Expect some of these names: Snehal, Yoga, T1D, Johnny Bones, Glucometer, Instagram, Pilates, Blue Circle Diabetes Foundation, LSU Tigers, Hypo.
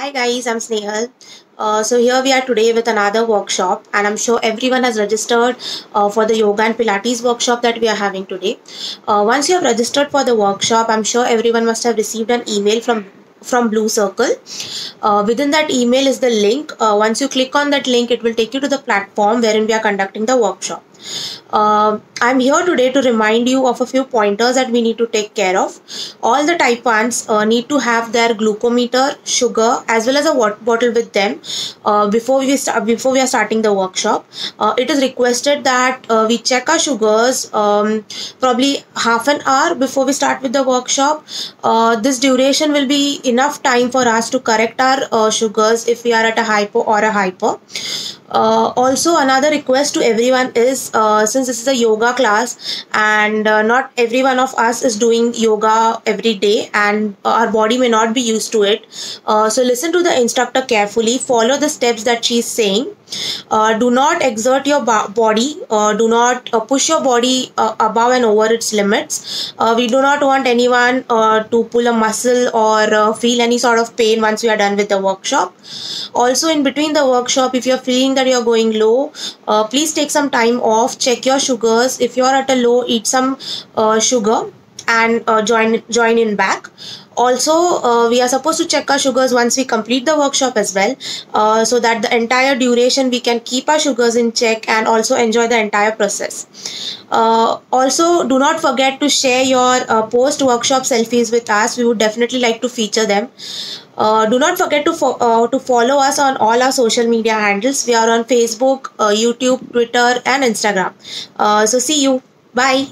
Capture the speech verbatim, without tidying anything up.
Hi guys, I'm Snehal. Uh, so here we are today with another workshop, and I'm sure everyone has registered uh, for the yoga and Pilates workshop that we are having today. Uh, once you have registered for the workshop, I'm sure everyone must have received an email from from Blue Circle. Uh, within that email is the link. Uh, once you click on that link, it will take you to the platform wherein we are conducting the workshop. Uh, I'm here today to remind you of a few pointers that we need to take care of. All the type ones uh, need to have their glucometer, sugar as well as a water bottle with them uh, before, we start, before we are starting the workshop. Uh, it is requested that uh, we check our sugars um, probably half an hour before we start with the workshop. Uh, this duration will be enough time for us to correct our uh, sugars if we are at a hypo or a hyper. Uh, also, another request to everyone is uh, since this is a yoga class and uh, not every one of us is doing yoga every day and our body may not be used to it. Uh, so listen to the instructor carefully, follow the steps that she is saying. Uh, do not exert your body, uh, do not uh, push your body uh, above and over its limits. Uh, we do not want anyone uh, to pull a muscle or uh, feel any sort of pain once we are done with the workshop. Also, in between the workshop, if you are feeling that you are going low, uh, please take some time off, check your sugars. If you are at a low, eat some uh, sugar and uh, join join in back. Also, uh, we are supposed to check our sugars once we complete the workshop as well, uh, so that the entire duration we can keep our sugars in check and also enjoy the entire process. Uh, also, do not forget to share your uh, post-workshop selfies with us. We would definitely like to feature them. Uh, do not forget to, fo uh, to follow us on all our social media handles. We are on Facebook, uh, YouTube, Twitter and Instagram. Uh, so see you. Bye.